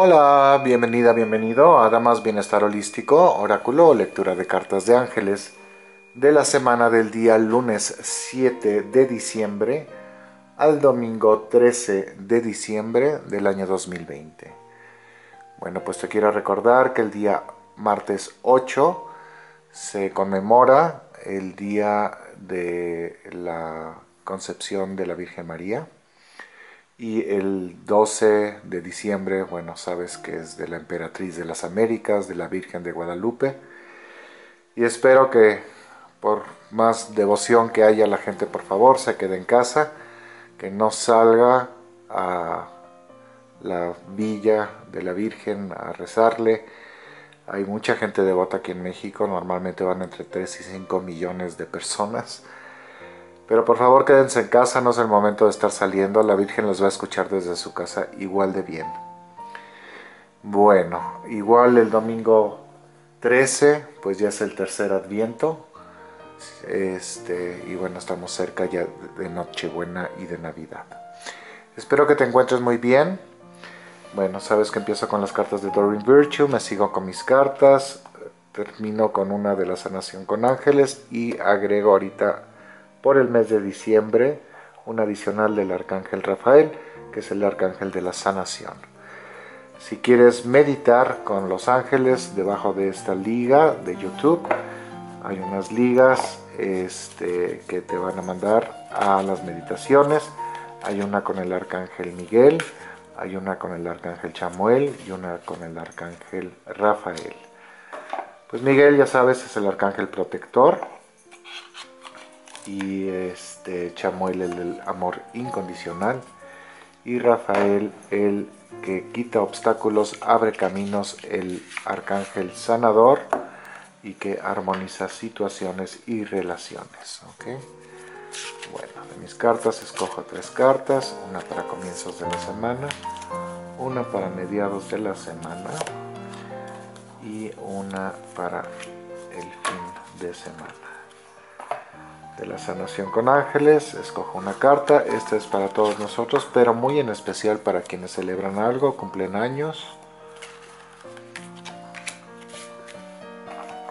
Hola, bienvenida, bienvenido a Adamas Bienestar Holístico, Oráculo, lectura de cartas de ángeles de la semana del día lunes 7 de diciembre al domingo 13 de diciembre del año 2020. Bueno, pues te quiero recordar que el día martes 8 se conmemora el día de la Concepción de la Virgen María. Y el 12 de diciembre, bueno, sabes que es de la Emperatriz de las Américas, de la Virgen de Guadalupe. Y espero que por más devoción que haya, la gente por favor se quede en casa, que no salga a la villa de la Virgen a rezarle. Hay mucha gente devota aquí en México, normalmente van entre 3 y 5 millones de personas. Pero por favor quédense en casa, no es el momento de estar saliendo, la Virgen los va a escuchar desde su casa igual de bien. Bueno, igual el domingo 13, pues ya es el tercer Adviento. Y bueno, estamos cerca ya de Nochebuena y de Navidad. Espero que te encuentres muy bien. Bueno, sabes que empiezo con las cartas de Doreen Virtue, me sigo con mis cartas, termino con una de la sanación con ángeles y agrego ahorita, por el mes de diciembre, un adicional del Arcángel Rafael, que es el Arcángel de la Sanación. Si quieres meditar con los ángeles, debajo de esta liga de YouTube, hay unas ligas que te van a mandar a las meditaciones. Hay una con el Arcángel Miguel, hay una con el Arcángel Chamuel y una con el Arcángel Rafael. Pues Miguel, ya sabes, es el Arcángel Protector. Y Chamuel, el del amor incondicional, y Rafael, el que quita obstáculos, abre caminos, el arcángel sanador y que armoniza situaciones y relaciones. ¿Okay? Bueno, de mis cartas escojo 3 cartas, una para comienzos de la semana, una para mediados de la semana y una para el fin de semana. De la sanación con ángeles, escojo una carta. Esta es para todos nosotros, pero muy en especial para quienes celebran algo, cumplen años.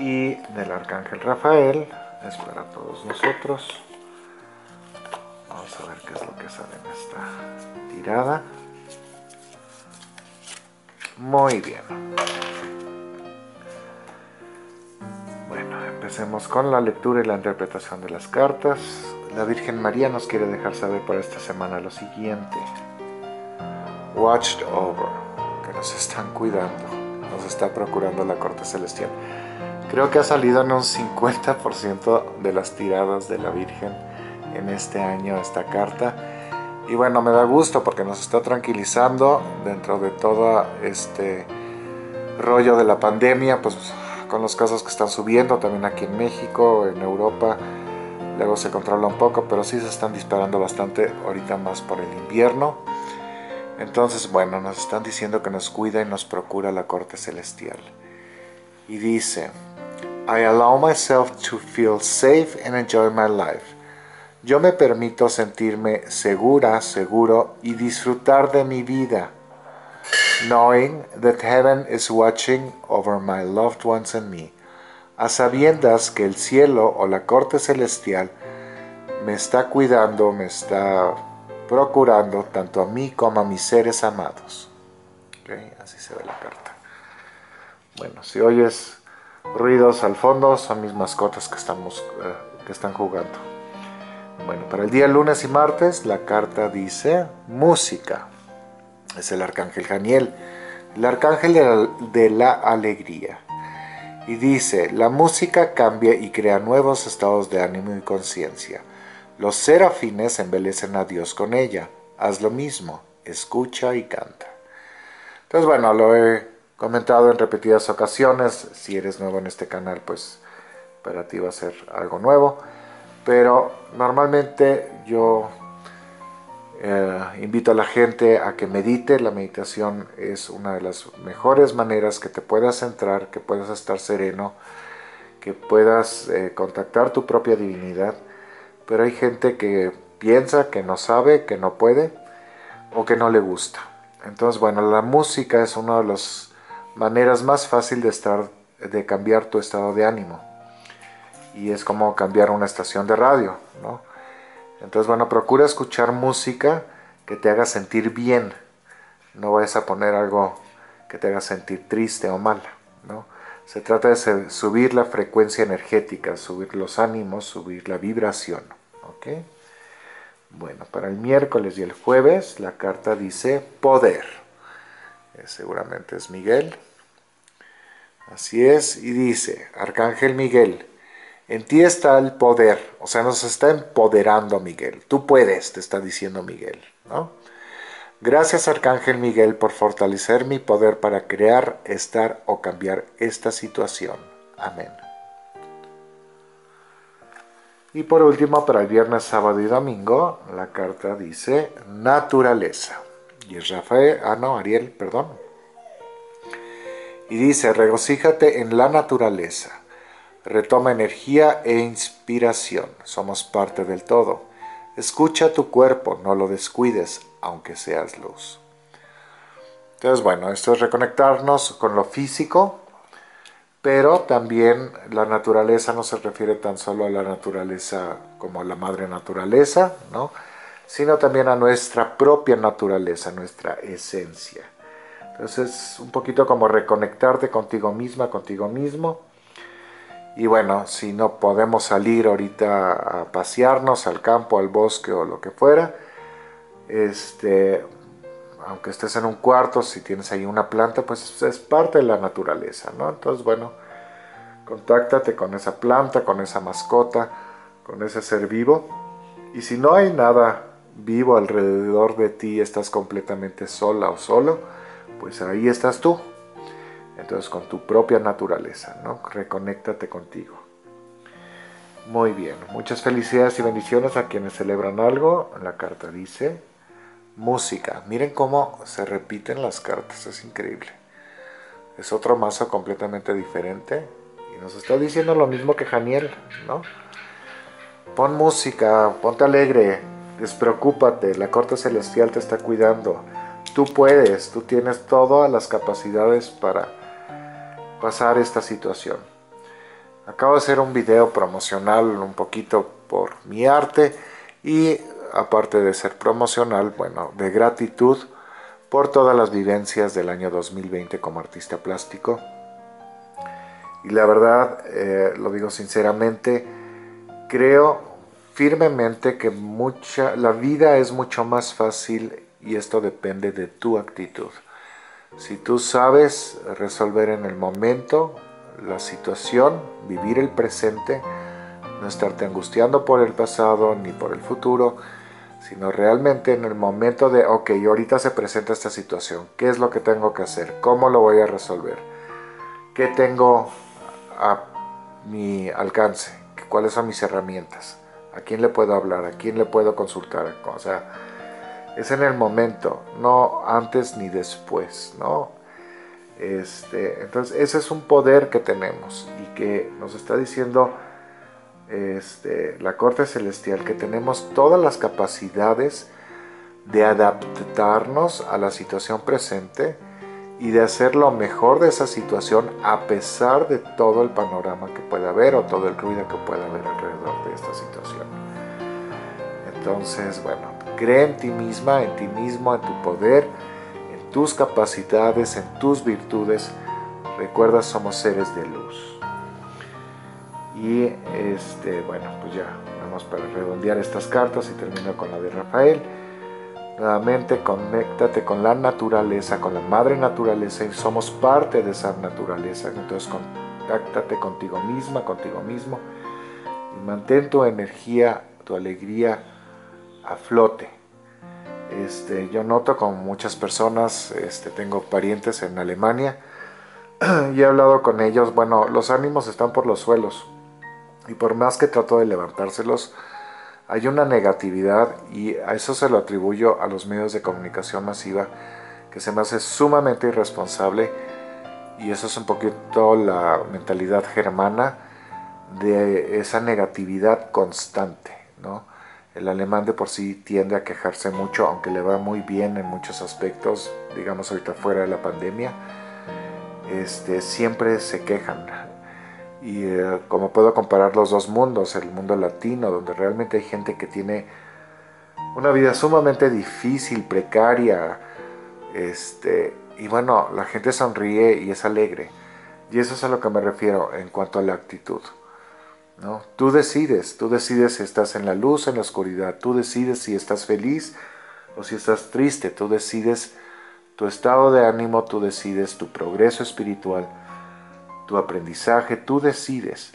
Y del Arcángel Rafael, es para todos nosotros. Vamos a ver qué es lo que sale en esta tirada. Muy bien. Bueno, empecemos con la lectura y la interpretación de las cartas. La Virgen María nos quiere dejar saber para esta semana lo siguiente. Watched over, que nos están cuidando, nos está procurando la corte celestial. Creo que ha salido en un 50% de las tiradas de la Virgen en este año esta carta. Y bueno, me da gusto porque nos está tranquilizando dentro de todo este rollo de la pandemia, pues con los casos que están subiendo también aquí en México, en Europa, luego se controla un poco, pero sí se están disparando bastante ahorita más por el invierno. Entonces, bueno, nos están diciendo que nos cuida y nos procura la corte celestial. Y dice, I allow myself to feel safe and enjoy my life. Yo me permito sentirme segura, seguro y disfrutar de mi vida. Knowing that heaven is watching over my loved ones and me, a sabiendas que el cielo o la corte celestial me está cuidando, me está procurando tanto a mí como a mis seres amados. Okay, así se ve la carta. Bueno, si oyes ruidos al fondo, son mis mascotas que están jugando. Bueno, para el día lunes y martes la carta dice música. Es el Arcángel Haniel, el Arcángel de la Alegría. Y dice, la música cambia y crea nuevos estados de ánimo y conciencia. Los serafines embelecen a Dios con ella. Haz lo mismo, escucha y canta. Entonces, bueno, lo he comentado en repetidas ocasiones. Si eres nuevo en este canal, pues para ti va a ser algo nuevo. Pero normalmente yo invito a la gente a que medite. La meditación es una de las mejores maneras que te puedas centrar, que puedas estar sereno, que puedas contactar tu propia divinidad. Pero hay gente que piensa, que no sabe, que no puede o que no le gusta. Entonces, bueno, la música es una de las maneras más fáciles de cambiar tu estado de ánimo. Y es como cambiar una estación de radio, ¿no? Entonces, bueno, procura escuchar música que te haga sentir bien. No vayas a poner algo que te haga sentir triste o mal, ¿no? Se trata de subir la frecuencia energética, subir los ánimos, subir la vibración, ¿ok? Bueno, para el miércoles y el jueves la carta dice poder. Seguramente es Miguel. Así es, y dice, Arcángel Miguel, en ti está el poder. O sea, nos está empoderando Miguel. Tú puedes, te está diciendo Miguel, ¿no? Gracias Arcángel Miguel por fortalecer mi poder para crear, estar o cambiar esta situación. Amén. Y por último, para el viernes, sábado y domingo, la carta dice naturaleza. Y es Rafael, Ariel, perdón. Y dice, regocíjate en la naturaleza. Retoma energía e inspiración. Somos parte del todo. Escucha tu cuerpo, no lo descuides, aunque seas luz. Entonces, bueno, esto es reconectarnos con lo físico, pero también la naturaleza no se refiere tan solo a la naturaleza como a la madre naturaleza, ¿no? Sino también a nuestra propia naturaleza, nuestra esencia. Entonces, un poquito como reconectarte contigo misma, contigo mismo. Y bueno, si no podemos salir ahorita a pasearnos al campo, al bosque o lo que fuera, aunque estés en un cuarto, si tienes ahí una planta, pues es parte de la naturaleza, ¿no? Entonces, bueno, contáctate con esa planta, con esa mascota, con ese ser vivo. Y si no hay nada vivo alrededor de ti, estás completamente sola o solo, pues ahí estás tú. Entonces, con tu propia naturaleza, ¿no? Reconéctate contigo. Muy bien. Muchas felicidades y bendiciones a quienes celebran algo. La carta dice música. Miren cómo se repiten las cartas. Es increíble. Es otro mazo completamente diferente. Y nos está diciendo lo mismo que Haniel, ¿no? Pon música, ponte alegre, despreocúpate. La corte celestial te está cuidando. Tú puedes, tú tienes todas las capacidades para pasar esta situación. Acabo de hacer un video promocional un poquito por mi arte y aparte de ser promocional, bueno, de gratitud por todas las vivencias del año 2020 como artista plástico. Y la verdad, lo digo sinceramente, creo firmemente que la vida es mucho más fácil y esto depende de tu actitud. Si tú sabes resolver en el momento la situación, vivir el presente, no estarte angustiando por el pasado ni por el futuro, sino realmente en el momento de, ok, ahorita se presenta esta situación, ¿qué es lo que tengo que hacer? ¿Cómo lo voy a resolver? ¿Qué tengo a mi alcance? ¿Cuáles son mis herramientas? ¿A quién le puedo hablar? ¿A quién le puedo consultar? O sea, es en el momento, no antes ni después, ¿no? Entonces, ese es un poder que tenemos y que nos está diciendo la corte celestial que tenemos todas las capacidades de adaptarnos a la situación presente y de hacer lo mejor de esa situación a pesar de todo el panorama que pueda haber o todo el ruido que pueda haber alrededor de esta situación. Entonces, bueno, cree en ti misma, en ti mismo, en tu poder, en tus capacidades, en tus virtudes. Recuerda, somos seres de luz. Y bueno, pues ya vamos para redondear estas cartas y termino con la de Rafael. Nuevamente, conéctate con la naturaleza, con la madre naturaleza y somos parte de esa naturaleza. Entonces, contáctate contigo misma, contigo mismo y mantén tu energía, tu alegría a flote. Yo noto con muchas personas, tengo parientes en Alemania y he hablado con ellos, bueno, los ánimos están por los suelos y por más que trato de levantárselos, hay una negatividad y a eso se lo atribuyo a los medios de comunicación masiva que se me hace sumamente irresponsable y eso es un poquito la mentalidad germana de esa negatividad constante, ¿no? El alemán de por sí tiende a quejarse mucho, aunque le va muy bien en muchos aspectos, digamos ahorita fuera de la pandemia, siempre se quejan. Y como puedo comparar los dos mundos, el mundo latino, donde realmente hay gente que tiene una vida sumamente difícil, precaria, y bueno, la gente sonríe y es alegre. Y eso es a lo que me refiero en cuanto a la actitud, ¿no? Tú decides si estás en la luz o en la oscuridad, tú decides si estás feliz o si estás triste, tú decides tu estado de ánimo, tú decides tu progreso espiritual, tu aprendizaje, tú decides,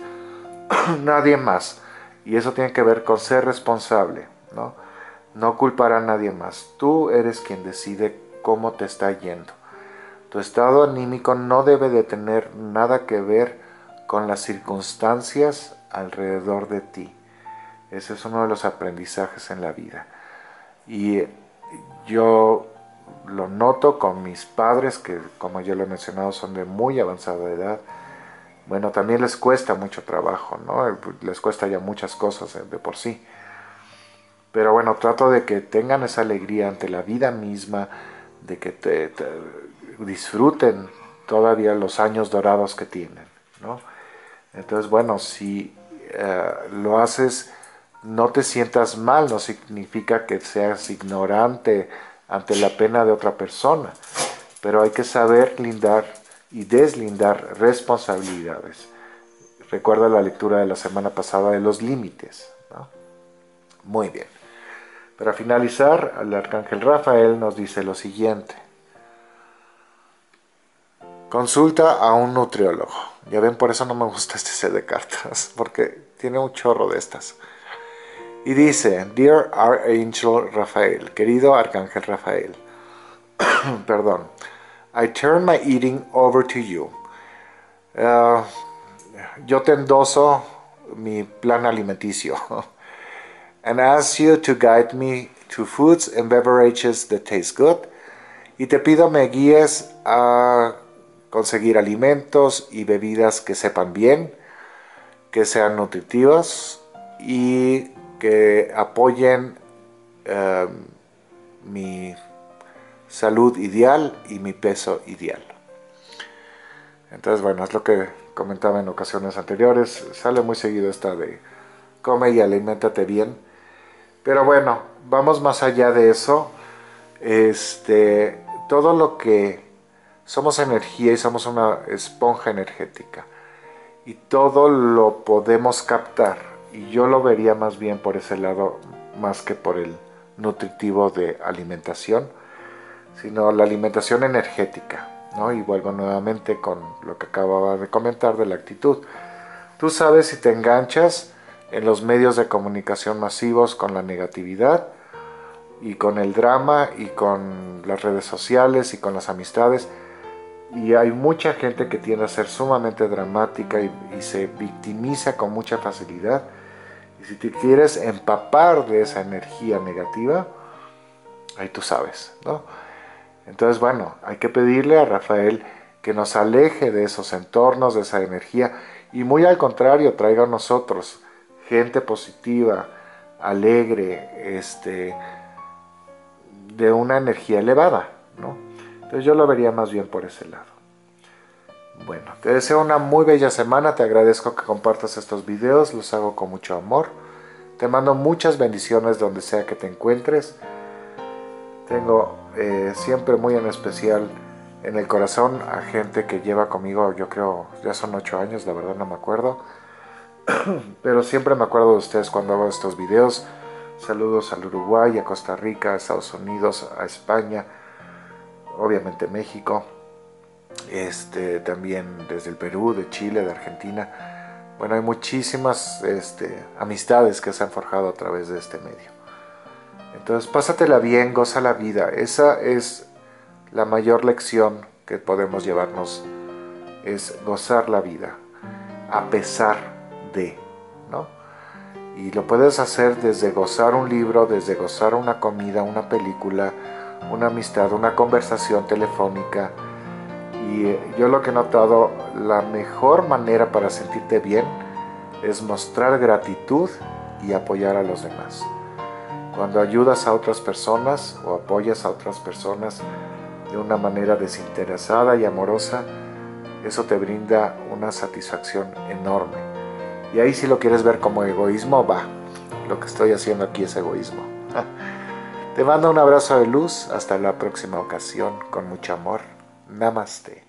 nadie más. Y eso tiene que ver con ser responsable, ¿no? No culpar a nadie más, tú eres quien decide cómo te está yendo. Tu estado anímico no debe de tener nada que ver con las circunstancias alrededor de ti. Ese es uno de los aprendizajes en la vida. Y yo lo noto con mis padres, que como yo lo he mencionado son de muy avanzada edad. Bueno, también les cuesta mucho trabajo, ¿no? Les cuesta ya muchas cosas de por sí. Pero bueno, trato de que tengan esa alegría ante la vida misma, de que te disfruten todavía los años dorados que tienen, ¿no? Entonces, bueno, si lo haces, no te sientas mal, no significa que seas ignorante ante la pena de otra persona, pero hay que saber lindar y deslindar responsabilidades. Recuerda la lectura de la semana pasada de los límites, ¿no? Muy bien. Para finalizar, el Arcángel Rafael nos dice lo siguiente. Consulta a un nutriólogo. Ya ven, por eso no me gusta este set de cartas, porque tiene un chorro de estas. Y dice, Dear Archangel Rafael, querido Arcángel Rafael, perdón, I turn my eating over to you. Yo te endoso mi plan alimenticio. And ask you to guide me to foods and beverages that taste good. Y te pido me guíes a conseguir alimentos y bebidas que sepan bien, que sean nutritivas y que apoyen mi salud ideal y mi peso ideal. Entonces, bueno, es lo que comentaba en ocasiones anteriores. Sale muy seguido esta de come y aliméntate bien. Pero bueno, vamos más allá de eso. Todo lo que... Somos energía y somos una esponja energética. Y todo lo podemos captar. Y yo lo vería más bien por ese lado, más que por el nutritivo de alimentación, sino la alimentación energética, ¿no? Y vuelvo nuevamente con lo que acababa de comentar de la actitud. Tú sabes si te enganchas en los medios de comunicación masivos con la negatividad y con el drama y con las redes sociales y con las amistades. Y hay mucha gente que tiende a ser sumamente dramática y se victimiza con mucha facilidad. Y si te quieres empapar de esa energía negativa, ahí tú sabes, ¿no? Entonces, bueno, hay que pedirle a Rafael que nos aleje de esos entornos, de esa energía. Y muy al contrario, traiga a nosotros gente positiva, alegre, de una energía elevada, ¿no? Entonces yo lo vería más bien por ese lado. Bueno, te deseo una muy bella semana. Te agradezco que compartas estos videos. Los hago con mucho amor. Te mando muchas bendiciones donde sea que te encuentres. Tengo siempre muy en especial en el corazón a gente que lleva conmigo, yo creo, ya son 8 años, la verdad no me acuerdo. Pero siempre me acuerdo de ustedes cuando hago estos videos. Saludos al Uruguay, a Costa Rica, a Estados Unidos, a España, obviamente México, también desde el Perú, de Chile, de Argentina. Bueno, hay muchísimas amistades que se han forjado a través de este medio. Entonces, pásatela bien, goza la vida. Esa es la mayor lección que podemos llevarnos, es gozar la vida, a pesar de, ¿no? Y lo puedes hacer desde gozar un libro, desde gozar una comida, una película, una amistad, una conversación telefónica. Y yo lo que he notado, la mejor manera para sentirte bien es mostrar gratitud y apoyar a los demás. Cuando ayudas a otras personas o apoyas a otras personas de una manera desinteresada y amorosa, eso te brinda una satisfacción enorme. Y ahí, si lo quieres ver como egoísmo, va. Lo que estoy haciendo aquí es egoísmo. Te mando un abrazo de luz. Hasta la próxima ocasión. Con mucho amor. Namaste.